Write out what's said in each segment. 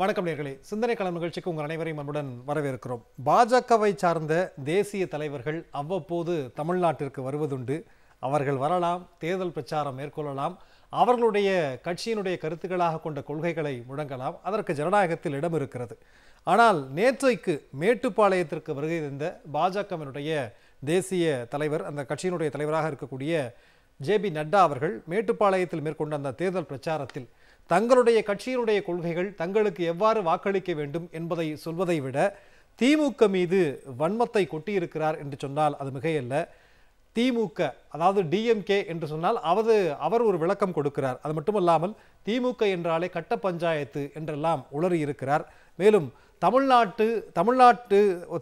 வணக்கம் நேயர்களே சிந்தனை களம் நிகழ்ச்சிக்கு உங்கள் அனைவரையும் அன்புடன் வரவேற்கிறோம். பாஜகவை சார்ந்த தேசிய தலைவர்கள் அவ்வப்போது தமிழ்நாட்டிற்கு வருவதுண்டு. அவர்கள் வரலாம், தேர்தல் பிரச்சாரம் மேற்கொள்ளலாம், அவர்களுடைய கட்சியினுடைய கருத்துக்களாக கொண்ட கொள்கைகளை முழங்கலாம். அதற்கு ஜனநாயகத்தில் இடம் இருக்கிறது. ஆனால் நேற்றைக்கு மேட்டுப்பாளையத்திற்கு வருகை தந்த பாஜகவினுடைய தேசிய தலைவர், அந்த கட்சியினுடைய தலைவராக இருக்கக்கூடிய ஜேபி நட்டா அவர்கள் மேட்டுப்பாளையத்தில் மேற்கொண்ட அந்த தேர்தல் பிரச்சாரத்தில் தங்களுடைய கட்சியினுடைய கொள்கைகள் தங்களுக்கு எவ்வாறு வாக்களிக்க வேண்டும் என்பதை சொல்வதை விட திமுக மீது வன்மத்தை கொட்டியிருக்கிறார் என்று சொன்னால் அது மிகையல்ல. திமுக, அதாவது டிஎம்கே என்று சொன்னால் அவர் ஒரு விளக்கம் கொடுக்கிறார். அது மட்டுமல்லாமல் திமுக என்றாலே கட்ட பஞ்சாயத்து என்றெல்லாம் உளறி இருக்கிறார். மேலும் தமிழ்நாட்டு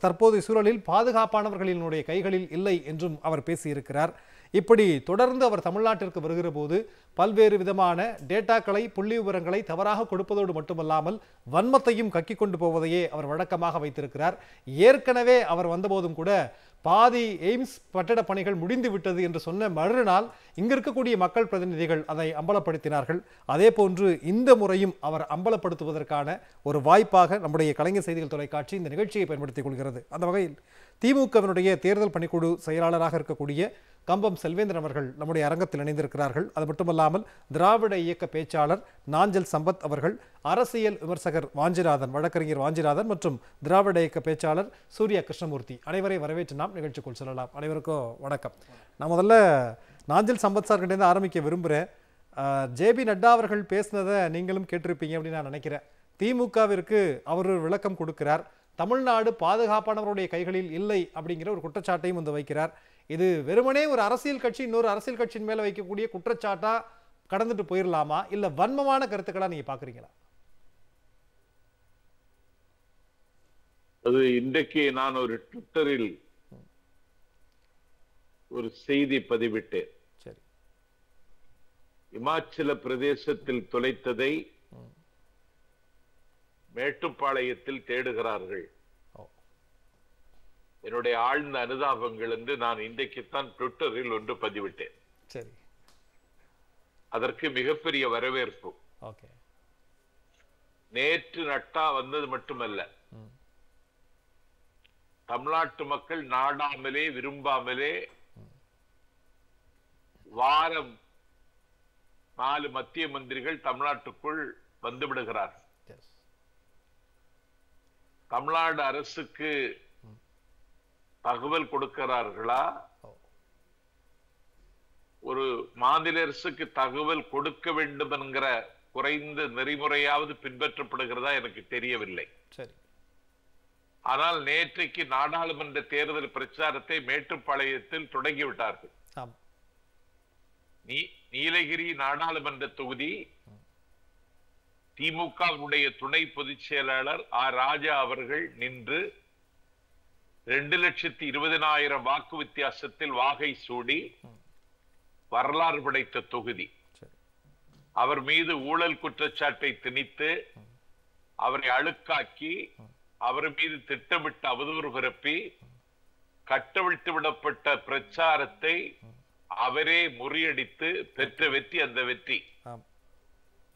தற்போதைய சூழலில் பாதுகாப்பானவர்களினுடைய கைகளில் இல்லை என்றும் அவர் பேசியிருக்கிறார். இப்படி தொடர்ந்து அவர் தமிழ்நாட்டிற்கு வருகிற போது பல்வேறு விதமான டேட்டாக்களை, புள்ளி விவரங்களை தவறாக கொடுப்பதோடு மட்டுமல்லாமல் வன்மத்தையும் கக்கிக் கொண்டு போவதையே அவர் வழக்கமாக வைத்திருக்கிறார். ஏற்கனவே அவர் வந்தபோதும் கூட பாதி எய்ம்ஸ் கட்டட பணிகள் முடிந்து விட்டது என்று சொன்ன மறுநாள் இங்கு இருக்கக்கூடிய மக்கள் பிரதிநிதிகள் அதை அம்பலப்படுத்தினார்கள். அதே போன்று இந்த முறையும் அவர் அம்பலப்படுத்துவதற்கான ஒரு வாய்ப்பாக நம்முடைய கலைஞர் செய்திகள் தொலைக்காட்சி இந்த நிகழ்ச்சியை பயன்படுத்திக் கொள்கிறது. அந்த வகையில் திமுகவினுடைய தேர்தல் பணிக்குழு செயலாளராக இருக்கக்கூடிய கம்பம் செல்வேந்திரன் அவர்கள் நம்முடைய அரங்கத்தில் இணைந்திருக்கிறார்கள். அது மட்டுமல்லாமல் திராவிட இயக்க பேச்சாளர் நாஞ்சல் சம்பத் அவர்கள், அரசியல் விமர்சகர் வாஞ்சிநாதன், வழக்கறிஞர் வாஞ்சிநாதன் மற்றும் திராவிட இயக்க பேச்சாளர் சூர்யா கிருஷ்ணமூர்த்தி அனைவரை வரவேற்று நாம் நிகழ்ச்சிக்குள் செல்லலாம். அனைவருக்கும் வணக்கம். நான் முதல்ல நாஞ்சல் சம்பத் சார்கிட்டேருந்து ஆரம்பிக்க விரும்புகிறேன். ஜேபி நட்டா அவர்கள் பேசினதை நீங்களும் கேட்டிருப்பீங்க அப்படின்னு நான் நினைக்கிறேன். திமுகவிற்கு அவர் விளக்கம் கொடுக்கிறார். தமிழ்நாடு பாதுகாப்பானவருடைய கைகளில் இல்லை அப்படிங்கிற ஒரு குற்றச்சாட்டையும் வந்து வைக்கிறார். இது வெறுமனே ஒரு அரசியல் கட்சி இன்னொரு அரசியல் கட்சியின் மேலே வைக்கக்கூடிய குற்றச்சாட்டா கடந்துட்டு போயிடலாமா, இல்லை வன்மமான கருத்துக்களா நீங்க பாக்குறீங்களா? அது இன்றைக்கு நான் ஒரு ட்விட்டரில் ஒரு செய்தி பதிவிட்டேன். இமாச்சல பிரதேசத்தில் தொலைத்ததை மேட்டுப்பாளையத்தில் தேடுகிறார்கள், என்னுடைய ஆழ்ந்த அனுதாபங்கள் என்று நான் இன்றைக்குத்தான் ட்விட்டரில் ஒன்று பதிவிட்டேன். சரி, அதற்கு மிகப்பெரிய வரவேற்பு. நேற்று நட்டா வந்தது மட்டுமல்ல, தமிழ்நாட்டு மக்கள் நாடாமலே விரும்பாமலே வாரம் 4 மத்திய மந்திரிகள் தமிழ்நாட்டுக்குள் வந்துவிடுகிறார். தமிழ்நாடு அரசுக்கு தகவல் கொடுக்கிறார்களா? ஒரு மாநில அரசுக்கு தகவல் கொடுக்க வேண்டும் என்கிற குறைந்த நெறிமுறையாவது பின்பற்றப்படுகிறதா எனக்கு தெரியவில்லை. ஆனால் நேற்றைக்கு நாடாளுமன்ற தேர்தல் பிரச்சாரத்தை மேட்டுப்பாளையத்தில் தொடங்கிவிட்டார்கள். நீலகிரி நாடாளுமன்ற தொகுதி திமுகவுடைய துணை பொதுச் செயலாளர் ஆர் ராஜா அவர்கள் நின்று 2,20,000 வாக்கு வித்தியாசத்தில் வாகை சூடி வரலாறு படைத்த தொகுதி. அவர் மீது ஊழல் குற்றச்சாட்டை திணித்து அவரை அழுக்காக்கி அவர் மீது திட்டமிட்டு அவதூறு பரப்பி கட்டவிழ்த்து விடப்பட்ட பிரச்சாரத்தை அவரே முறியடித்து பெற்ற வெற்றி அந்த வெற்றி.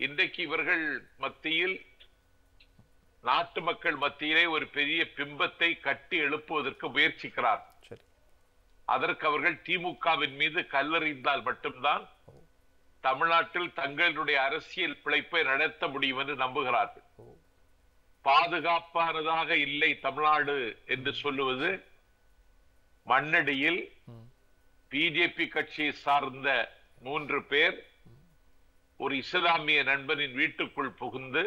இன்றைக்கு இவர்கள் மத்தியில், நாட்டு மக்கள் மத்தியிலே ஒரு பெரிய பிம்பத்தை கட்டி எழுப்புவதற்கு முயற்சிக்கிறார். அதற்கு அவர்கள் திமுகவின் மீது கல்லறிந்தால் மட்டும்தான் தமிழ்நாட்டில் தங்களுடைய அரசியல் பிழைப்பை நடத்த முடியும் என்று நம்புகிறார்கள். பாதுகாப்பானதாக இல்லை தமிழ்நாடு என்று சொல்லுவது மண்ணடியில் பிஜேபி கட்சியை சார்ந்த 3 பேர் ஒரு இஸ்லாமிய நண்பனின் வீட்டுக்குள் புகுந்து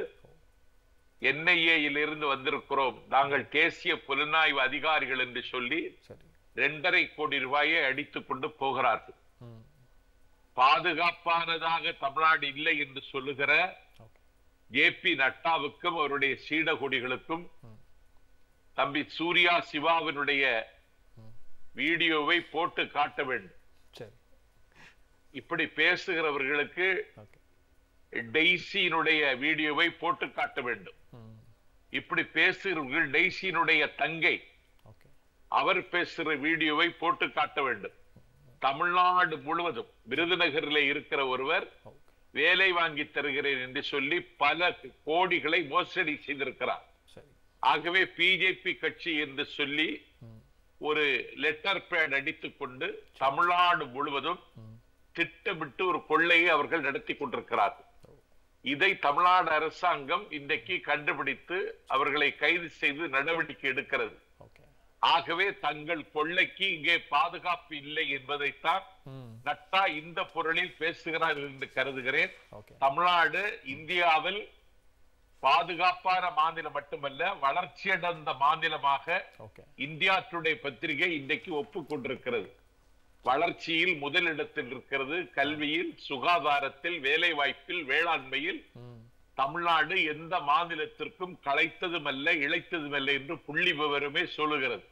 NIA-யிலிருந்து வந்திருக்கிறோம், நாங்கள் தேசிய புலனாய்வு அதிகாரிகள் என்று சொல்லி 2.5 கோடி ரூபாயை அடித்துக் கொண்டு போகிறார்கள். பாதுகாப்பானதாக தமிழ்நாடு இல்லை என்று சொல்லுகிற JP நட்டாவுக்கும் அவருடைய சீடகொடிகளுக்கும் தம்பி சூர்யா சிவாவினுடைய வீடியோவை போட்டு காட்ட வேண்டும். இப்படி பேசுகிறவர்களுக்கு டெய்சியினுடைய வீடியோவை போட்டு காட்ட வேண்டும். இப்படி பேசுகிறவர்கள் டெய்சியினுடைய தங்கை, அவர் பேசுகிற வீடியோவை போட்டு காட்ட வேண்டும். தமிழ்நாடு முழுவதும் விருதுநகரில் இருக்கிற ஒருவர் வேலை வாங்கி தருகிறேன் என்று சொல்லி பல கோடிகளை மோசடி செய்திருக்கிறார். ஆகவே பிஜேபி கட்சி என்று சொல்லி ஒரு லெட்டர் பேட் அடித்துக் கொண்டு தமிழ்நாடு முழுவதும் திட்டமிட்டு ஒரு கொள்ளையை அவர்கள் நடத்தி கொண்டிருக்கிறார்கள். இதை தமிழ்நாடு அரசாங்கம் இன்றைக்கு கண்டுபிடித்து அவர்களை கைது செய்து நடவடிக்கை எடுக்கிறது. ஆகவே தங்கள் கொள்ளைக்கு இங்கே பாதுகாப்பு இல்லை என்பதைத்தான் நட்டா இந்த பொருளில் பேசுகிறார் என்று கருதுகிறேன். தமிழ்நாடு இந்தியாவில் பாதுகாப்பான மாநிலம் மட்டுமல்ல, வளர்ச்சியடைந்த மாநிலமாக இந்தியா டுடே பத்திரிகை இன்றைக்கு ஒப்புக்கொண்டிருக்கிறது. வளர்ச்சியில் முதலிடத்தில் இருக்கிறது, கல்வியில், சுகாதாரத்தில், வேலை வாய்ப்பில், வேளாண்மையில் தமிழ்நாடு எந்த மாநிலத்திற்கும் களைத்ததுமல்ல, இழைத்ததுமல்ல என்று புள்ளி விவரமே சொல்லுகிறது.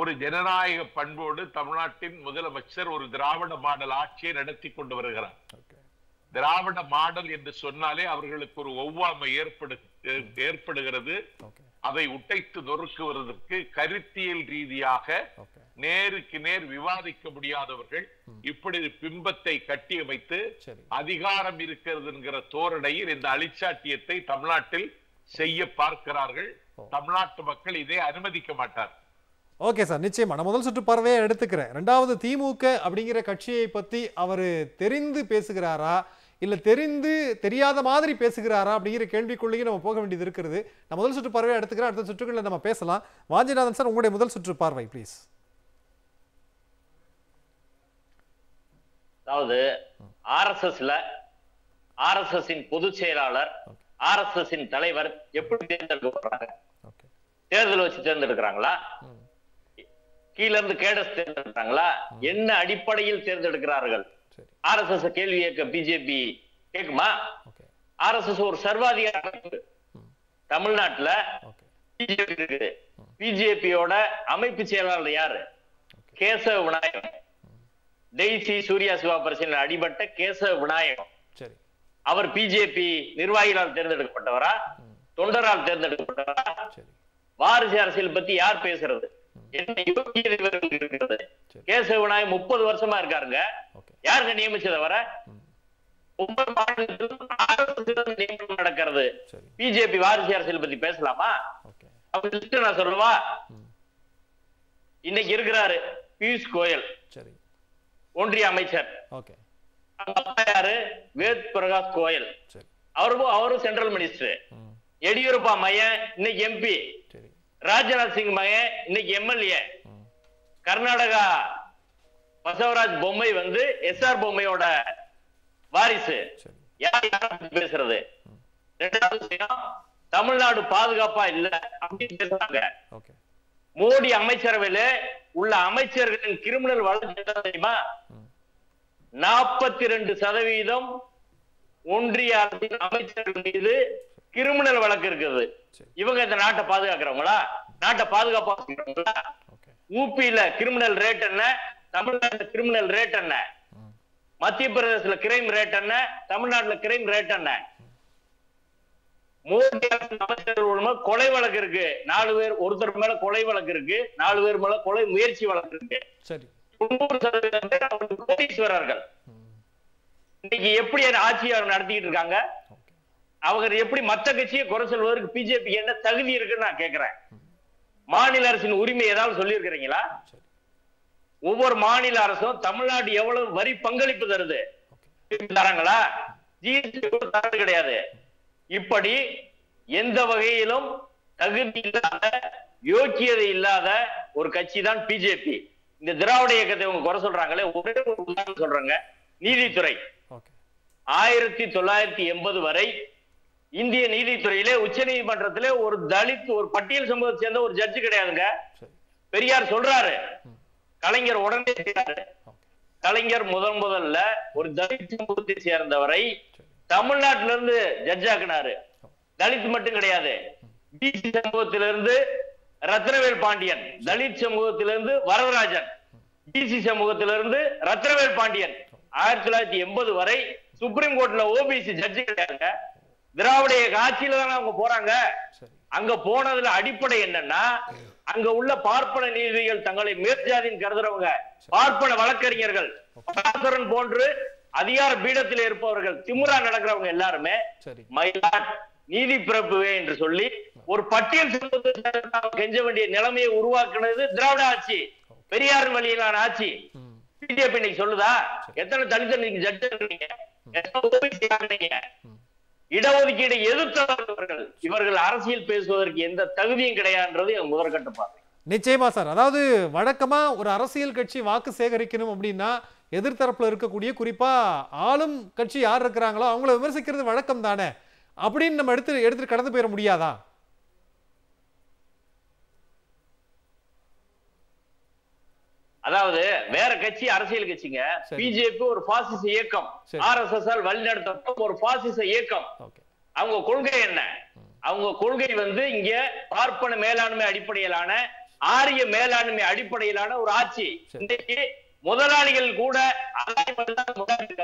ஒரு ஜனநாயக பண்போடு தமிழ்நாட்டின் முதலமைச்சர் ஒரு திராவிட மாடல் ஆட்சியை நடத்தி கொண்டு வருகிறார். திராவிட மாடல் என்று சொன்னாலே அவர்களுக்கு ஒரு ஒவ்வாமை ஏற்படுகிறது. அதை உடைத்து நொறுக்குவதற்கு கருத்தியல் ரீதியாக நேருக்கு நேர் விவாதிக்க முடியாதவர்கள் இப்படி பிம்பத்தை கட்டியமைத்து அதிகாரம் இருக்கிறது என்கிற தோரணையில் இந்த அழிச்சாட்டியத்தை தமிழ்நாட்டில் செய்ய பார்க்கிறார்கள். தமிழ்நாட்டு மக்கள் இதை அனுமதிக்க மாட்டார். ஓகே சார், நிச்சயமா நான் முதல் சுற்று பார்வையை எடுத்துக்கிறேன். ரெண்டாவது, திமுக அப்படிங்கிற கட்சியை பத்தி அவரு தெரிந்து பேசுகிறாரா இல்ல தெரிந்து தெரியாத மாதிரி பேசுகிறாரா அப்படிங்கிற கேள்விக்குள்ளேயே நம்ம போக வேண்டியது இருக்கிறது. நான் முதல் சுற்று பார்வையை எடுத்துக்கிறேன், அடுத்த சுற்றுகளில் நம்ம பேசலாம். வாஞ்சிநாதன் சார், உங்களுடைய முதல் சுற்று பார்வை பிளீஸ். அதாவது ஆர்எஸ்எஸ் பொதுச் செயலாளர், ஆர்எஸ்எஸ் தலைவர் எப்படி தேர்ந்தெடுக்கப்படுறாங்க? தேர்தல் வச்சு தேர்ந்தெடுக்கிறாங்களா? கீழ இருந்து கேடஸ் தேர்ந்தெடுக்கிறாங்களா? என்ன அடிப்படையில் தேர்ந்தெடுக்கிறார்கள்? ஆர்எஸ்எஸ் கேள்வி கேட்க பிஜேபி கேக்குமா? ஆர்எஸ்எஸ் ஒரு சர்வாதிகார அமைப்பு தமிழ்நாட்டுல பிஜேபி இருக்குது. பிஜேபியோட அமைப்பு செயலாளர் யாரு? கேசவ விநாயகம். டெய்சி சூர்யா சிவா பிரச்சனையில் அடிபட்ட கேசவ விநாயகம், அவர் பிஜேபி நிர்வாகிகளால் தேர்ந்தெடுக்கப்பட்டவரா, தொண்டரால் தேர்ந்தெடுக்கப்பட்டவரா? வாரிசு அரசியல் பத்தி யார் பேசுறது? கேசவ விநாயகம் 30 வருஷமா இருக்காருங்க. யாருங்க நியமிச்சதவர? நடக்கிறது பிஜேபி வாரிசு அரசியல் பத்தி பேசலாமா? நான் சொல்லுவா, இன்னைக்கு இருக்கிறாரு பியூஷ் கோயல் ஒன்றிய அமைச்சர், வேத் பிரகாஷ் கோயல் அவரும் சென்ட்ரல் மினிஸ்டர், எடியூரப்பா மையன் இன்னைக்கு எம்பி, ராஜ்நாத் சிங் மையன் இன்னைக்கு எம்எல்ஏ, கர்நாடகா பசவராஜ் பொம்மை எஸ்ஆர் பொம்மையோட வாரிசு. பேசுறது தமிழ்நாடு பாதுகாப்பா இல்ல அப்படின்னு பேசுறாங்க. மோடி அமைச்சரவையில உள்ள அமைச்சர்களின் கிரிமினல் வழக்கு தெரியுமா? 42% ஒன்றிய அரசின் அமைச்சர்கள் மீது கிரிமினல் வழக்கு இருக்குது. இவங்க இந்த நாட்டை பாதுகாக்கிறவங்களா? நாட்டை பாதுகாப்பா? ஊபியில கிரிமினல் ரேட் என்ன? தமிழ்நாட்டுல கிரிமினல் ரேட் என்ன? மத்திய பிரதேசல கிரைம் ரேட் என்ன? தமிழ்நாட்டுல கிரைம் ரேட் என்ன? மோடி அமைச்சர்கள் கொலை வழக்கு இருக்கு, 4 பேர், ஒருத்தர் மேல கொலை வழக்கு இருக்கு, 4 பேர் மேல கொலை முயற்சி வழக்கு இருக்கு. 90% கோடீஸ்வரர்கள். இன்னைக்கு எப்படி ஆட்சியாளர் நடத்திட்டு இருக்காங்க? அவங்க எப்படி மத்த கட்சியை குறை சொல்வதற்கு பிஜேபி என்ன தகுதி இருக்குன்னு நான் கேட்கிறேன். மாநில அரசின் உரிமை ஏதாவது சொல்லி இருக்கிறீங்களா? ஒவ்வொரு மாநில அரசும் தமிழ்நாடு எவ்வளவு வரி பங்களிப்பு தருது தராங்களா? ஜிஎஸ்டி தரது கிடையாது. இப்படி எந்த வகையிலும் தகுதி இல்லாத, யோக்கியதை இல்லாத ஒரு கட்சி தான் பிஜேபி. இந்த திராவிட இயக்கத்தை இவங்க குறை சொல்றாங்களே, ஒரே ஒரு உதாரணம் சொல்றாங்க. நீதித்துறை 1980 வரை இந்திய நீதித்துறையிலே உச்ச நீதிமன்றத்திலே ஒரு தலித், ஒரு பட்டியல் சமூகத்தை சேர்ந்த ஒரு ஜட்ஜு கிடையாதுங்க. பெரியார் சொல்றாரு, கலைஞர் உடனே செய்றாரு. கலைஞர் முதல்ல ஒரு தலித் சமூகத்தை சேர்ந்தவரை தமிழ்நாட்டில இருந்து ஜட்ஜாக்குனாரு. தலித் மட்டும் கிடையாது, பிசி சமூகத்திலிருந்து ரத்னவேல் பாண்டியன், தலித் சமூகத்திலிருந்து வரதராஜன், பிசி சமூகத்திலிருந்து ரத்னவேல் பாண்டியன். 1980 வரை சுப்ரீம் கோர்ட்ல ஓபிசி ஜட்ஜு கிடையாதுங்க. திராவிட ஆட்சியில தானே அவங்க போறாங்க. அங்க போனதுல அடிப்படை என்னன்னா, அங்க உள்ள பார்ப்பன நீதிகள் தங்களை மேற்ஜாதின்னு கருதுறவங்க, பார்ப்பன வழக்கறிஞர்கள் போன்று அதிகார பீடத்தில் இருப்பவர்கள் திமுறா நடக்கிறவங்க எல்லாருமே மயிலாட் நீதி பிரபுவே என்று சொல்லி ஒரு பட்டியல் கெஞ்ச வேண்டிய நிலைமையை உருவாக்குனது திராவிட ஆட்சி, பெரியார் வழியிலான ஆட்சி. பிஜேபி இன்னைக்கு சொல்லுதா எத்தனை தலித் நீங்க ஜட்ஜீங்க, எத்தனை இடஒதுக்கீடு எதிர்த்தவர்கள், இவர்கள் அரசியல் பேசுவதற்கு எந்த தகுதியும் கிடையாதுன்றது முதற்கட்ட பார்வை. நிச்சயமா சார், அதாவது வழக்கமா ஒரு அரசியல் கட்சி வாக்கு சேகரிக்கணும் அப்படின்னா எதிர்த்தரப்புல இருக்கக்கூடிய குறிப்பா ஆளும் கட்சி யார் இருக்கிறாங்களோ அவங்கள விமர்சிக்கிறது வழக்கம் தானே. அப்படின்னு நம்ம எடுத்து கடந்து போயிட முடியாதா? அதாவது வேற கட்சி அரசியல் கட்சிங்க, பிஜேபி ஒரு பாசிச இயக்கம், ஆர்எஸ்எஸ் வழிநடத்தப்பட்ட ஒரு பாசிச இயக்கம். அவங்க கொள்கை என்ன? அவங்க கொள்கை இங்க பார்ப்பன மேலாண்மை அடிப்படையிலான, ஆரிய மேலாண்மை அடிப்படையிலான ஒரு ஆட்சி. இன்றைக்கு முதலாளிகள் கூட முதலாளி,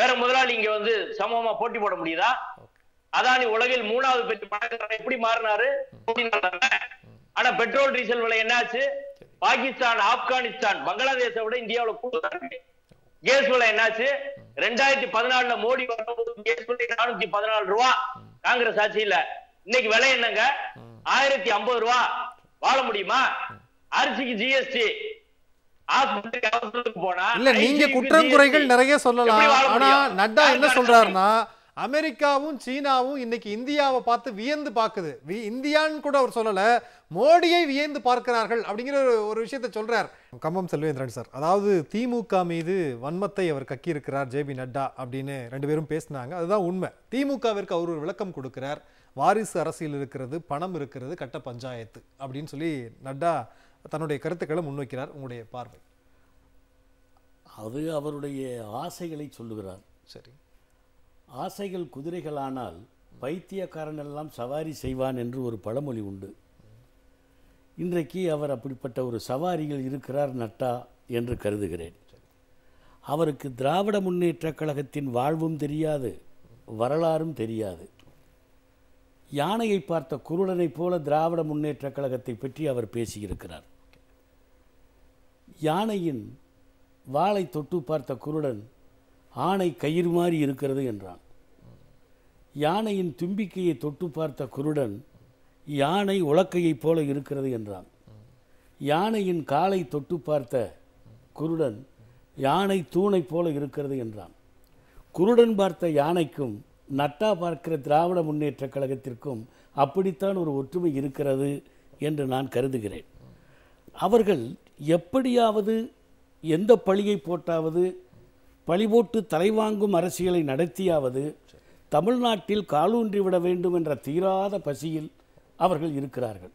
வேற முதலாளி இங்க சமமா போட்டி போட முடியுதா? அதானி உலகில் 3வது பெரிய பணக்காரர், எப்படி மாறினாரு? ஆனா பெட்ரோல் டீசல் விலை என்னாச்சு? பாகிஸ்தான், ஆப்கானிஸ்தான், பங்களாதேஷை விட இந்தியாவில கூடுதலா இருக்கு. கேஸ் விலை என்னாச்சு? 2014 மோடி வரும்போது கேஸ் விலை 414 ரூபா, காங்கிரஸ் ஆட்சியில. இன்னைக்கு விலை என்னங்க? 1050 ரூபா. வாழ முடியுமா? அரிசிக்கு ஜிஎஸ்டி, ஆஸ்பத்திரிக்கு போனா இல்ல. நீங்க குற்றங்குறைகள் நிறைய சொல்லலாம், ஆனா நட்டா என்ன சொல்றாருன்னா அமெரிக்காவும் சீனாவும் இன்னைக்கு இந்தியாவை பார்த்து வியந்து பார்க்குது. இந்தியான்னு கூட அவர் சொல்லல, மோடியை வியந்து பார்க்கிறார்கள் அப்படிங்கிற ஒரு விஷயத்த சொல்றார். கம்பம் செல்வேந்திரன் சார், அதாவது திமுக மீது வன்மத்தை அவர் கக்கியிருக்கிறார் ஜேபி நட்டா அப்படின்னு ரெண்டு பேரும் பேசினாங்க, அதுதான் உண்மை. திமுகவிற்கு அவர் ஒரு விளக்கம் கொடுக்கிறார், வாரிசு அரசியல் இருக்கிறது, பணம் இருக்கிறது, கட்ட பஞ்சாயத்து அப்படின்னு சொல்லி நட்டா தன்னுடைய கருத்துக்களை முன்வைக்கிறார். உங்களுடைய பார்வை? அது அவருடைய ஆசைகளை சொல்லுகிறார். சரி, ஆசைகள் குதிரைகளானால் பைத்தியக்காரன் எல்லாம் சவாரி செய்வான் என்று ஒரு பழமொழி உண்டு. இன்றைக்கு அவர் அப்படிப்பட்ட ஒரு சவாரியில் இருக்கிறார் நட்டா என்று கருதுகிறேன். அவருக்கு திராவிட முன்னேற்ற கழகத்தின் வாழ்வும் தெரியாது, வரலாறும் தெரியாது. யானையை பார்த்த குருடனைப் போல திராவிட முன்னேற்ற கழகத்தை பற்றி அவர் பேசியிருக்கிறார். யானையின் வாளை தொட்டு பார்த்த குருடன் ஆணை கயிறு மாறி இருக்கிறது என்றான். யானையின் தும்பிக்கையை தொட்டு பார்த்த குருடன் யானை உலக்கையைப் போல இருக்கிறது என்றான். யானையின் காலை தொட்டு பார்த்த குருடன் யானை தூணைப் போல இருக்கிறது என்றான். குருடன் பார்த்த யானைக்கும் நட்டா பார்க்கிற திராவிட முன்னேற்ற கழகத்திற்கும் அப்படித்தான் ஒரு ஒற்றுமை இருக்கிறது என்று நான் கருதுகிறேன். அவர்கள் எப்படியாவது எந்த பழியை போட்டாவது, பழிபோட்டு தலைவாங்கும் அரசியலை நடத்தியாவது தமிழ்நாட்டில் காலூன்றி விட வேண்டும் என்ற தீராத பசியில் அவர்கள் இருக்கிறார்கள்.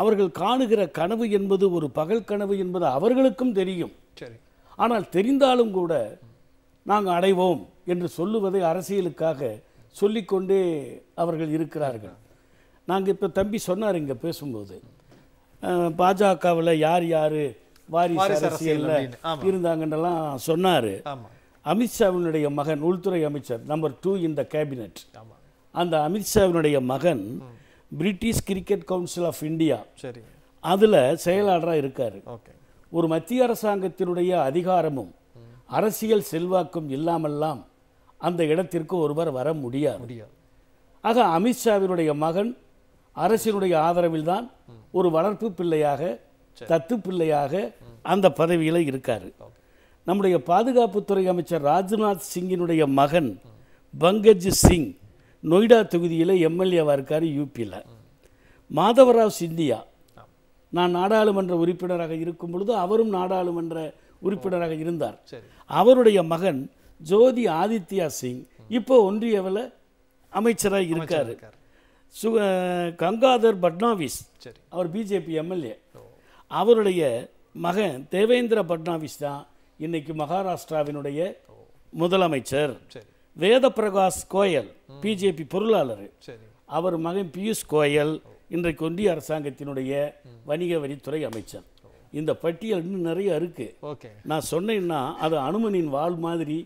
அவர்கள் காணுகிற கனவு என்பது ஒரு பகல் கனவு என்பது அவர்களுக்கும் தெரியும். ஆனால் தெரிந்தாலும் கூட நாங்கள் அடைவோம் என்று சொல்லுவதை அரசியலுக்காக சொல்லிக்கொண்டே அவர்கள் இருக்கிறார்கள். நாங்கள் இப்போ தம்பி சொன்னார் இங்கே பேசும்போது, பாஜகவில் யார் யார் வாரிசு அரசியல்ல இருந்தாங்கன்றெல்லாம் சொன்னார். அமித்ஷாவினுடைய மகன் உள்துறை அமைச்சர் நம்பர் 2 இன் த கேபினட், அந்த அமித்ஷாவினுடைய மகன் British cricket council of India, அதில் செயலாளராக இருக்கார். ஒரு மத்திய அரசாங்கத்தினுடைய அதிகாரமும் அரசியல் செல்வாக்கும் இல்லாமல்லாம் அந்த இடத்திற்கு ஒருவர் வர முடியாது. ஆக அமித்ஷாவினுடைய மகன் அரசினுடைய ஆதரவில் தான் ஒரு வளர்ப்பு பிள்ளையாக, தத்து பிள்ளையாக அந்த பதவியில் இருக்கார். நம்முடைய பாதுகாப்புத்துறை அமைச்சர் ராஜ்நாத் சிங்கினுடைய மகன் பங்கஜ் சிங் நொய்டா தொகுதியில் எம்எல்ஏவாக இருக்கார் யூபியில். மாதவராவ் சிந்தியா, நான் நாடாளுமன்ற உறுப்பினராக இருக்கும் பொழுது அவரும் நாடாளுமன்ற உறுப்பினராக இருந்தார். அவருடைய மகன் ஜோதி ஆதித்யா சிங் இப்போ ஒன்றியவில் அமைச்சராக இருக்கார். கங்காதர் ஃபட்னாவிஸ், அவர் பிஜேபி எம்எல்ஏ, அவருடைய மகன் தேவேந்திர ஃபட்னாவிஸ் தான் இன்னைக்கு மகாராஷ்டிராவினுடைய முதலமைச்சர். வேத பிரகாஷ் கோயல், பிஜேபி பொருளாளர், அவர் மகன் பியூஷ் கோயல் இன்றைக்கு ஒன்றிய அரசாங்கத்தினுடைய வணிக வரித்துறை அமைச்சர். இந்த பட்டியல் இன்னும் நிறைய இருக்கு. நான் சொன்னேன்னா அது அனுமனின் வாள் மாதிரி,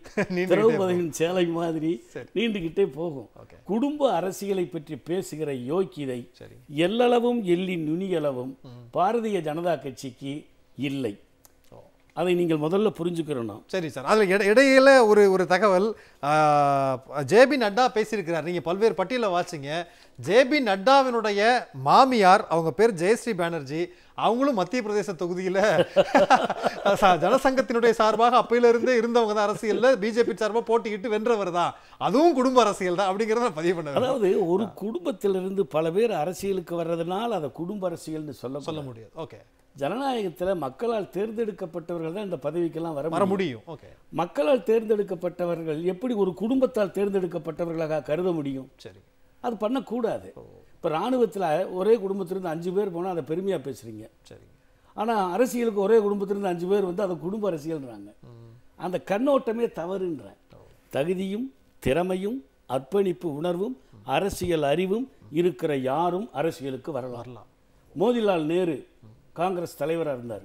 திரௌபதியின் சேலை மாதிரி நீண்டுகிட்டே போகும். குடும்ப அரசியலை பற்றி பேசுகிற யோக்கியதை எல்லளவும் எள்ளி நுனியளவும் பாரதிய ஜனதா கட்சிக்கு இல்லை. அதை நீங்கள் முதல்ல புரிஞ்சுக்கிறணும். சரி சார், அதில் இடையில ஒரு ஒரு தகவல், ஜேபி நட்டா பேசியிருக்கிறார். நீங்கள் பல்வேறு பட்டியலில் வாசிங்க. ஜேபி நட்டாவினுடைய மாமியார், அவங்க பேர் ஜெயஸ்ரீ பானர்ஜி, அவங்களும் மத்திய பிரதேச தொகுதியில் ஜனசங்கத்தினுடைய சார்பாக அப்பையிலிருந்து இருந்தவங்க தான், அரசியலில் பிஜேபி சார்பாக போட்டிக்கிட்டு வென்றவர் தான், அதுவும் குடும்ப அரசியல் தான் அப்படிங்கிறத நான் பதிவு பண்ணேன். அதாவது ஒரு குடும்பத்திலிருந்து பல பேர் அரசியலுக்கு வர்றதுனால அதை குடும்ப அரசியல்னு சொல்ல முடியாது. ஓகே, ஜனநாயகத்தில் மக்களால் தேர்ந்தெடுக்கப்பட்டவர்கள் தான் இந்த பதவிக்கெல்லாம் வர முடியும். ஓகே, மக்களால் தேர்ந்தெடுக்கப்பட்டவர்கள் எப்படி ஒரு குடும்பத்தால் தேர்ந்தெடுக்கப்பட்டவர்களாக கருத முடியும்? சரி, அது பண்ணக்கூடாது. இப்போ ராணுவத்தில் ஒரே குடும்பத்திலிருந்து 5 பேர் போனால் அதை பெருமையாக பேசுகிறீங்க. சரி, ஆனால் அரசியலுக்கு ஒரே குடும்பத்திலிருந்து 5 பேர் வந்து அதை குடும்ப அரசியல்ன்றாங்க. அந்த கண்ணோட்டமே தவறுன்ற. தகுதியும் திறமையும் அர்ப்பணிப்பு உணர்வும் அரசியல் அறிவும் இருக்கிற யாரும் அரசியலுக்கு வரலாம். மோதிலால் நேரு காங்கிரஸ் தலைவராக இருந்தார்.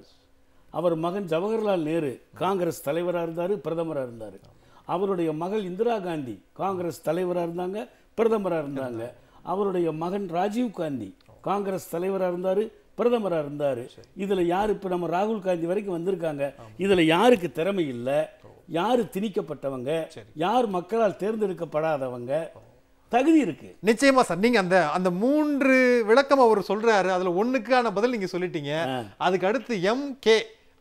அவர் மகன் ஜவஹர்லால் நேரு காங்கிரஸ் தலைவராக இருந்தார், பிரதமராக இருந்தார். அவருடைய மகள் இந்திரா காந்தி காங்கிரஸ் தலைவராக இருந்தாங்க, பிரதமராக இருந்தாங்க. அவருடைய மகன் ராஜீவ் காந்தி காங்கிரஸ் தலைவராக இருந்தார், பிரதமராக இருந்தார். இதில் யார் இப்போ நம்ம ராகுல் காந்தி வரைக்கும் வந்திருக்காங்க. இதில் யாருக்கு திறமை இல்லை, யார் திணிக்கப்பட்டவங்க, யார் மக்களால் தேர்ந்தெடுக்கப்படாதவங்க, தகுதி இருக்கு. நிச்சயமா சார், நீங்க அந்த அந்த 3 விளக்கம் அவர் சொல்றாரு, அதுல 1க்கான பதில் நீங்க சொல்லிட்டீங்க. அதுக்கு அடுத்து எம்கே,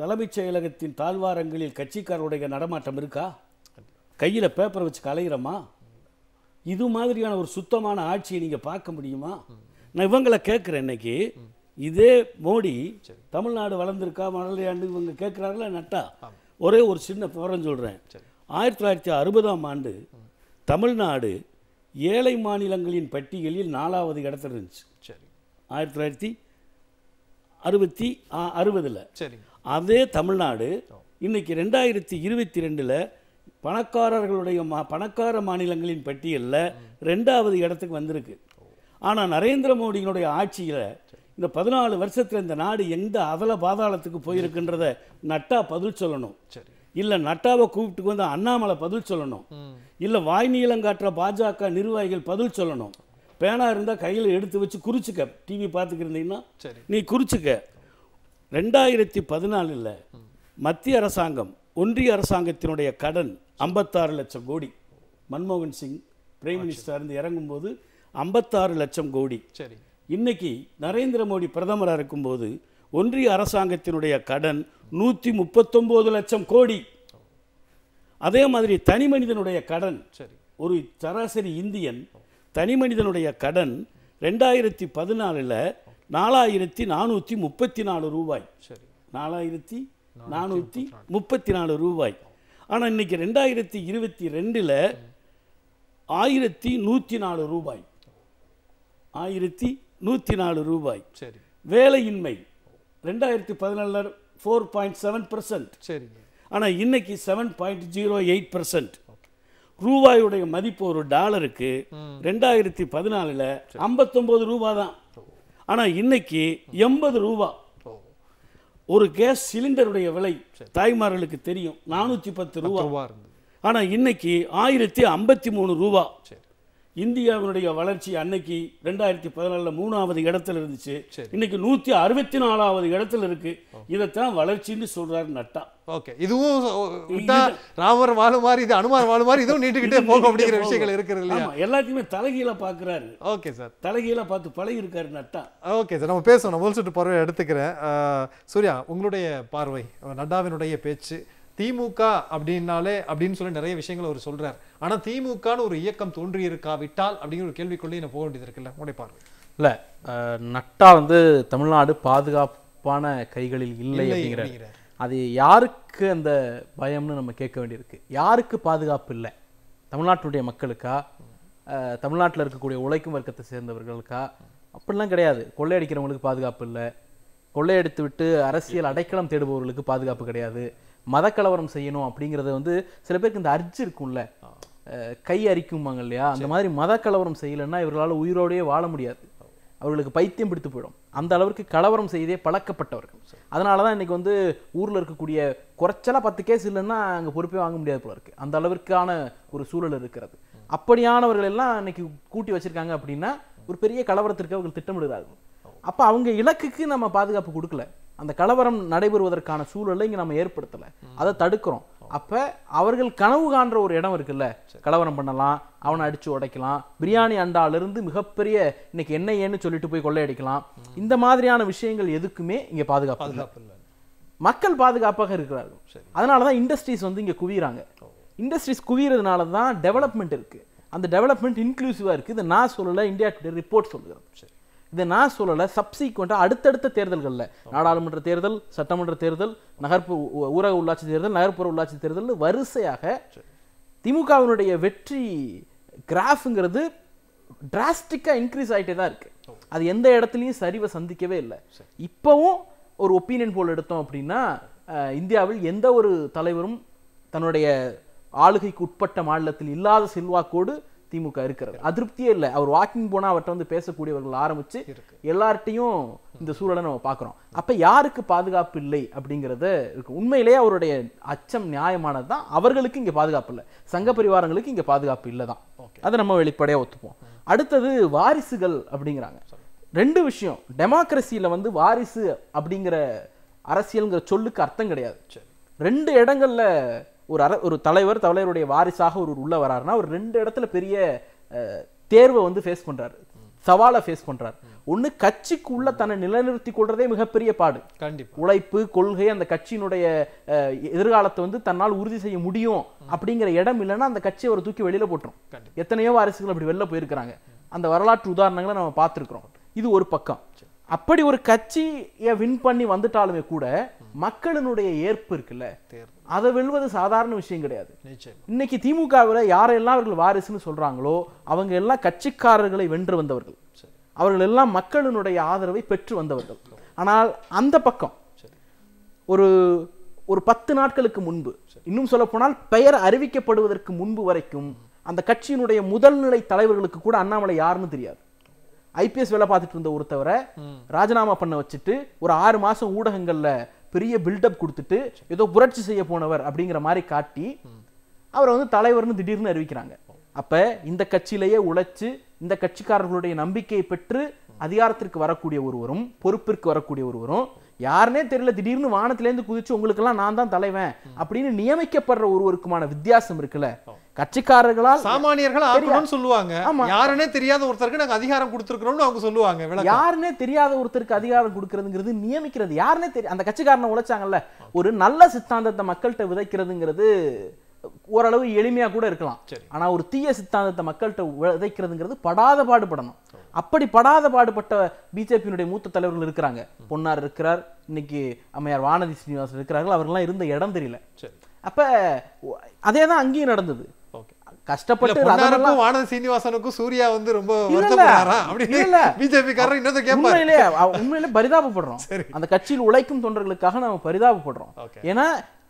தலைமைச் செயலகத்தின் தாழ்வாரங்களில் கட்சிக்காரருடைய நடமாட்டம் இருக்கா? கையில் பேப்பரை வச்சு கலையிறமா? இது மாதிரியான ஒரு சுத்தமான ஆட்சியை நீங்கள் பார்க்க முடியுமா? நான் இவங்களை கேட்குறேன், இன்னைக்கு இதே மோடி தமிழ்நாடு வளர்ந்துருக்கா மலையாண்டு இவங்க கேட்குறாங்களா? நட்டா ஒரே ஒரு சின்ன விவரம் சொல்கிறேன். 1960ஆம் ஆண்டு தமிழ்நாடு ஏழை மாநிலங்களின் பட்டியலில் 4வது இடத்துல இருந்துச்சு. சரி, 1960ல். சரி, அதே தமிழ்நாடு இன்னைக்கு 2022ல் பணக்காரர்களுடைய பணக்கார மாநிலங்களின் பட்டியலில் 2வது இடத்துக்கு வந்திருக்கு. ஆனால் நரேந்திர மோடியினுடைய ஆட்சியில் இந்த 14 வருஷத்தில் இந்த நாடு எந்த அதல பாதாளத்துக்கு போயிருக்குன்றத நட்டா பதில் சொல்லணும். சரி, இல்லை நட்டாவை கூப்பிட்டு வந்து அண்ணாமலை பதில் சொல்லணும். இல்லை வாய் நீளங்காட்டுற பாஜக நிர்வாகிகள் பதில் சொல்லணும். பேனா இருந்தால் கையில் எடுத்து வச்சு குறிச்சுக்க, டிவி பார்த்துக்கிருந்தீங்கன்னா நீ குறிச்சுக்க. 2014 மத்திய அரசாங்கம் ஒன்றிய அரசாங்கத்தினுடைய கடன் 56 லட்சம் கோடி. மன்மோகன் சிங் பிரைம் மினிஸ்டராக இருந்து இறங்கும்போது 56 லட்சம் கோடி. சரி, இன்னைக்கு நரேந்திர மோடி பிரதமராக இருக்கும்போது ஒன்றிய அரசாங்கத்தினுடைய கடன் 139 லட்சம் கோடி. அதே மாதிரி தனி மனிதனுடைய கடன், ஒரு சராசரி இந்தியன் தனி மனிதனுடைய கடன் 2014 $4,434. சரி, 4,434 ரூபாய். ஆனால் இன்னைக்கு 2022 1,104 ரூபாய். 1,104 ரூபாய். சரி, வேலையின்மை 2014 4.7%. சரி, ஆனால் இன்னைக்கு 7.08%. ரூபாயுடைய மதிப்பு ஒரு டாலருக்கு 2014 59 ரூபா தான். ஆனால் இன்னைக்கு 80 ரூபா. ஒரு கேஸ் சிலிண்டருடைய விலை தாய்மார்களுக்கு தெரியும், 410 ரூபா. ஆனால் இன்னைக்கு 1,053 ரூபா. இந்தியாவினுடைய வளர்ச்சி அன்னைக்கு 2014 3வது இடத்துல இருந்துச்சு, இன்னைக்கு 164வது இடத்துல இருக்கு. இதைத்தான் வளர்ச்சின்னு சொல்றாரு நட்டா. ஓகே, இதுவும் ராமர் வாழு மாதிரி, இது அனுமார் வாழு மாதிரி, இதுவும் நீட்டுக்கிட்டே போக அப்படிங்கிற விஷயங்கள் இருக்குது இல்லையா? எல்லாத்தையுமே தலைகீழா பாக்குறாரு. ஓகே சார், தலைகீழா பார்த்து பழகி இருக்காரு நட்டா. ஓகே சார், நம்ம பேசணும், நான் முதல் சுட்டு பார்வையை எடுத்துக்கிறேன். சூர்யா, உங்களுடைய பார்வை, நட்டாவினுடைய பேச்சு, திமுக அப்படின்னாலே அப்படின்னு சொல்லி நிறைய விஷயங்கள் அவர் சொல்கிறார். ஆனால் திமுகன்னு ஒரு இயக்கம் தோன்றி இருக்காவிட்டால் அப்படிங்கிற ஒரு கேள்விக்குள்ளே நான் போக வேண்டியது இருக்குல்ல, உடைய பார்வை இல்லை? நட்டா வந்து தமிழ்நாடு பாதுகாப்பான கைகளில் இல்லை அப்படிங்கிற, அது யாருக்கு அந்த பயம்னு நம்ம கேட்க வேண்டியிருக்கு. யாருக்கு பாதுகாப்பு இல்லை? தமிழ்நாட்டுடைய மக்களுக்கா, தமிழ்நாட்டில் இருக்கக்கூடிய உழைக்கும் வர்க்கத்தை சேர்ந்தவர்களுக்கா? அப்படிலாம் கிடையாது. கொள்ளையடிக்கிறவங்களுக்கு பாதுகாப்பு இல்லை, கொள்ளையடித்து விட்டு அரசியல் அடைக்கலம் தேடுபவர்களுக்கு பாதுகாப்பு கிடையாது, மதக்கலவரம் செய்யணும் அப்படிங்கறது வந்து சில பேருக்கு இந்த அர்ஜி இருக்கும்ல கை அரிக்கும்பாங்க இல்லையா அந்த மாதிரி மதக்கலவரம் செய்யலன்னா இவங்களால உயிரோடவே வாழ முடியாது அவங்களுக்கு பைத்தியம் பிடித்து போய்டும் அந்த அளவுக்கு கலவரம் செய்தே பழக்கப்பட்டவர்கள் அதனால தான் இன்னைக்கு வந்து ஊர்ல இருக்க கூடிய குறச்சலா 10 கேஸ் இல்லன்னா அங்க பொறுப்பே வாங்க முடியாது போல இருக்கு அந்த அளவுக்கான ஒரு சூழல் இருக்குது அப்படியானவர்கள் எல்லாம் இன்னைக்கு கூட்டி வச்சிருக்காங்க அப்படினா ஒரு பெரிய கலவரத்துக்கு அவங்க திட்டமிடுறாங்க அப்ப அவங்க இலக்குக்கு நம்ம பாதுகாப்பு கொடுக்கல அந்த கலவரம் நடைபெறுவதற்கான சூழலை இங்க நாம ஏற்படுத்தல அதை தடுக்குறோம் அப்ப அவர்கள் கனவு காண்ற ஒரு இடம் இருக்குல்ல கலவரம் பண்ணலாம் அவனை அடிச்சு உடைக்கலாம் பிரியாணி அண்டால இருந்து மிகப்பெரிய இன்னைக்கு என்ன ஏன்னு சொல்லிட்டு போய் கொள்ளை அடிக்கலாம் இந்த மாதிரியான விஷயங்கள் எதுக்குமே இங்க பாதுகாப்பு இல்ல மக்கள் பாதுகாப்பாக இருக்கிறார்கள் அதனால தான் இண்டஸ்ட்ரீஸ் வந்து இங்க குவியறாங்க இண்டஸ்ட்ரீஸ் குவியறதுனால தான் டெவலப்மென்ட் இருக்கு அந்த டெவலப்மென்ட் இன்க்ளூசிவா இருக்கு இது நான் சொல்லல இந்தியா டுடே ரிப்போர்ட் சொல்லுகிறேன் இது நான் சொல்லல சப்சீக்வெண்டா அடுத்தடுத்த தேர்தல்கள்ல நாடாளுமன்ற தேர்தல் சட்டமன்ற தேர்தல் நகர்ப்புற ஊரக உள்ளாட்சி தேர்தல் நகர்ப்புற உள்ளாட்சி தேர்தல்ல வரிசையாக திமுகவினுடைய வெற்றி கிராஃப்ங்கிறது டிராஸ்டிக்கா இன்க்ரீஸ் ஆயிட்டே தான் இருக்கு அது எந்த இடத்துலயும் சரிவை சந்திக்கவே இல்லை இப்பவும் ஒரு ஒபினியன் போல் எடுத்தோம் அப்படின்னா இந்தியாவில் எந்த ஒரு தலைவரும் தன்னுடைய ஆளுகைக்கு உட்பட்ட மாநிலத்தில் இல்லாத செல்வாக்கோடு திமுக இருக்கிறது அதிருப்தியே இல்லை அவர் வாக்கிங் போனா அவர்கிட்ட வந்து பேசக்கூடியவர்கள் ஆரம்பிச்சு எல்லார்ட்டையும் இந்த சூழலை நம்ம பார்க்குறோம் அப்ப யாருக்கு பாதுகாப்பு இல்லை அப்படிங்கிறத இருக்கு உண்மையிலேயே அவருடைய அச்சம் நியாயமானதுதான் அவர்களுக்கு இங்க பாதுகாப்பு இல்லை சங்க பரிவாரங்களுக்கு இங்க பாதுகாப்பு இல்லைதான் அதை நம்ம வெளிப்படையா ஒத்துப்போம் அடுத்தது வாரிசுகள் அப்படிங்கிறாங்க ரெண்டு விஷயம் டெமோக்ரஸியில வந்து வாரிசு அப்படிங்கிற அரசியல்ங்கிற சொல்லுக்கு அர்த்தம் கிடையாது ரெண்டு இடங்கள்ல ஒரு தலைவர் தலைவருடைய வாரிசாக ஒரு உள்ள வராருன்னா ஒரு ரெண்டு இடத்துல பெரிய தேர்வை வந்து ஃபேஸ் பண்றாரு சவாலை ஃபேஸ் பண்றாரு ஒன்னு கட்சிக்குள்ள தன்னை நிலைநிறுத்தி கொள்றதே மிகப்பெரிய பாடு கண்டிப்பா உழைப்பு கொள்கை அந்த கட்சியினுடைய எதிர்காலத்தை வந்து தன்னால் உறுதி செய்ய முடியும் அப்படிங்கிற இடம் இல்லைன்னா அந்த கட்சியை ஒரு தூக்கி வெளியில போட்டுரும் எத்தனையோ வாரிசுகள் அப்படி வெளில போயிருக்கிறாங்க அந்த வரலாற்று உதாரணங்களை நம்ம பார்த்துருக்கிறோம் இது ஒரு பக்கம் அப்படி ஒரு கட்சியை வின் பண்ணி வந்துட்டாலுமே கூட மக்களினுடைய ஏற்பு இருக்குல்ல அதை வெல்வது சாதாரண விஷயம் கிடையாது இன்னைக்கு திமுகவில் யாரெல்லாம் அவர்கள் வாரிசுன்னு சொல்றாங்களோ அவங்க எல்லாம் கட்சிக்காரர்களை வென்று வந்தவர்கள் அவர்கள் எல்லாம் மக்களினுடைய ஆதரவை பெற்று வந்தவர்கள் ஆனால் அந்த பக்கம் ஒரு ஒரு 10 நாட்களுக்கு முன்பு இன்னும் சொல்ல போனால் பெயர் அறிவிக்கப்படுவதற்கு முன்பு வரைக்கும் அந்த கட்சியினுடைய முதல் நிலை தலைவர்களுக்கு கூட அண்ணாமலை யாருன்னு தெரியாது ஐபிஎஸ் வேலை பார்த்துட்டு இருந்த ஒருத்தவரை ராஜினாமா பண்ண வச்சுட்டு ஒரு 6 மாசம் ஊடகங்கள்ல பெரிய பில்டப் கொடுத்துட்டு ஏதோ புரட்சி செய்ய போனவர் அப்படிங்கிற மாதிரி காட்டி அவரை வந்து தலைவர்னு திடீர்னு அறிவிக்கிறாங்க அப்ப இந்த கட்சியிலேயே உழைச்சு இந்த கட்சிக்காரர்களுடைய நம்பிக்கையை பெற்று அதிகாரத்திற்கு வரக்கூடிய ஒருவரும் பொறுப்பிற்கு வரக்கூடிய ஒருவரும் யாருனே தெரியல திடீர்னு வானத்திலேருந்து குதிச்சு உங்களுக்கு எல்லாம் நான் தான் தலைவன் அப்படின்னு நியமிக்கப்படுற ஒருவருக்குமான வித்தியாசம் இருக்குல்ல கட்சிக்காரர்களால் சாமானியர்கள் ஆகணும்னு சொல்லுவாங்க யாருனே தெரியாத ஒருத்தருக்கு நாங்க அதிகாரம் கொடுத்திருக்கிறோம்னு அவங்க சொல்லுவாங்க யாருனே தெரியாத ஒருத்தருக்கு அதிகாரம் கொடுக்கிறதுங்கிறது நியமிக்கிறது யாருனே தெரியும் அந்த கட்சிக்காரனை உழைச்சாங்கல்ல ஒரு நல்ல சித்தாந்தத்தை மக்கள்கிட்ட விதைக்கிறதுங்கிறது ஓரளவு எளிமையா கூட இருக்கலாம் ஆனா ஒரு தீய சித்தாந்தத்தை மக்கள்கிட்ட விதைக்கிறதுங்கிறது படாத பாடுபடணும் அப்படி படாத பாடுபட்ட பிஜேபியினுடைய மூத்த தலைவர்கள் இருக்கிறாங்க பொன்னார் இருக்கிறார் இன்னைக்கு அம்மையார் வானதி சீனிவாசன் இருக்கிறார்கள் அவர்கள்லாம் இருந்த இடம் தெரியல அப்ப அதேதான் அங்கேயும் நடந்தது கஷ்டப்பட்டு வானதி சீனிவாசனுக்கும் சூர்யா வந்து ரொம்ப உண்மையிலே பரிதாபப்படுறோம் அந்த கட்சியில் உழைக்கும் தொண்டர்களுக்காக நாம பரிதாபப்படுறோம் ஏன்னா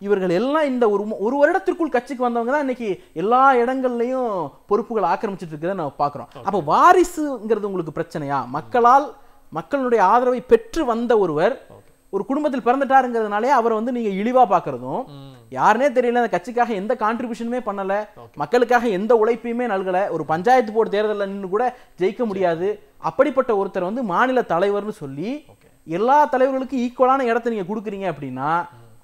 இவர்கள் எல்லாம் இந்த ஒரு வருடத்திற்குள் கட்சிக்கு வந்தவங்க தான் இன்னைக்கு எல்லா இடங்கள்லையும் பொறுப்புகள் ஆக்கிரமிச்சிட்டு இருக்கிறத நம்ம பார்க்குறோம் அப்போ வாரிசுங்கிறது உங்களுக்கு பிரச்சனையா மக்களுடைய ஆதரவை பெற்று வந்த ஒருவர் ஒரு குடும்பத்தில் பிறந்துட்டாருங்கிறதுனாலே அவரை வந்து நீங்க இழிவா பாக்குறதும் யாருனே தெரியல அந்த கட்சிக்காக எந்த கான்ட்ரிபியூஷனுமே பண்ணல மக்களுக்காக எந்த உழைப்பையுமே நல்கல ஒரு பஞ்சாயத்து போர்டு தேர்தலில் நின்று கூட ஜெயிக்க முடியாது அப்படிப்பட்ட ஒருத்தர் வந்து மாநில தலைவர்னு சொல்லி எல்லா தலைவர்களுக்கும் ஈக்குவலான இடத்தை நீங்க கொடுக்குறீங்க அப்படின்னா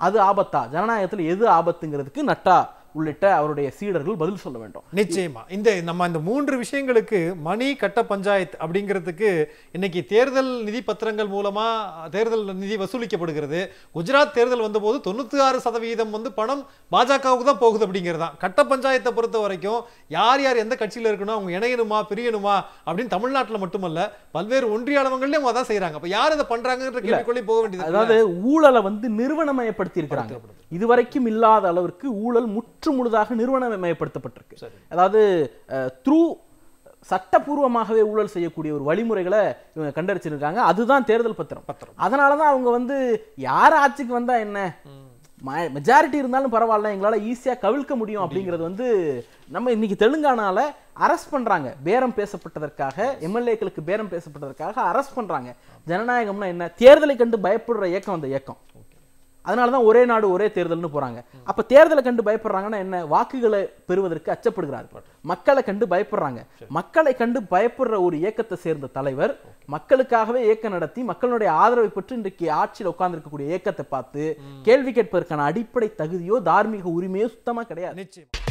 அது ஆபத்தா ஜனநாயகத்தில் எது ஆபத்துங்கிறதுக்கு நட்டா உள்ளிட்ட அவருடைய சீடர்கள் பதில் சொல்ல வேண்டும். நிச்சயமா நம்ம இந்த 3 விஷயங்களுக்கு மணி கட்ட பஞ்சாயத்து அப்படிங்கிறதுக்கு இன்னைக்கு தேர்தல் நிதி பத்திரங்கள் மூலமா தேர்தல் நிதி வசூலிக்கப்படுகிறது. குஜராத் தேர்தல் வந்தபோது 96% வந்து பணம் பாஜகவுக்கு தான் போகுது அப்படிங்கிறதா. கட்ட பஞ்சாயத்தை பொறுத்த வரைக்கும் யார் யார் எந்த கட்சியில் இருக்கணும் அவங்க இணையணுமா பிரியணுமா அப்படின்னு தமிழ்நாட்டில் மட்டுமல்ல பல்வேறு ஒன்றிய அளவங்கள்லயும் அதான் செய்யறாங்க. அப்ப யார் அதை பண்றாங்கன்ற கேள்விக்குள்ளே போக வேண்டியது. அதாவது ஊழலை வந்து நிறுவனமயப்படுத்தி இருக்கிறாங்க. இதுவரைக்கும் இல்லாத அளவிற்கு ஊழல் முற்று முழுதாக நிறுவனமயப்படுத்தப்பட்டிருக்கு. அதாவது த்ரூ சட்டபூர்வமாகவே ஊழல் செய்யக்கூடிய ஒரு வழிமுறைகளை இவங்க கண்டறிச்சிருக்காங்க. அதுதான் தேர்தல் பத்திரம். அதனாலதான் அவங்க வந்து யார் ஆட்சிக்கு வந்தா என்ன majority இருந்தாலும் பரவாயில்லை எங்களால ஈஸியா கவிழ்க்க முடியும் அப்படிங்கிறது வந்து நம்ம இன்னைக்கு தெலுங்கானால அரஸ்ட் பண்றாங்க பேரம் பேசப்பட்டதற்காக எம்எல்ஏக்களுக்கு பேரம் பேசப்பட்டதற்காக அரஸ்ட் பண்றாங்க ஜனநாயகம்னா என்ன தேர்தலை கண்டு பயப்படுற இயக்கம் அந்த இயக்கம் அதனால தான் ஒரே நாடு ஒரே தேர்தல்னு போறாங்க அப்ப தேர்தலை கண்டு பயப்படுறாங்கன்னா என்ன வாக்குகளை பெறுவதற்கு அச்சப்படுகிறார்கள் மக்களை கண்டு பயப்படுறாங்க மக்களை கண்டு பயப்படுற ஒரு இயக்கத்தை சேர்ந்த தலைவர் மக்களுக்காகவே இயக்கம் நடத்தி மக்களுடைய ஆதரவை பெற்று இன்றைக்கு ஆட்சியில் உட்கார்ந்து இருக்கக்கூடிய இயக்கத்தை பார்த்து கேள்வி கேட்பதற்கான அடிப்படை தகுதியோ தார்மீக உரிமையோ சுத்தமா கிடையாது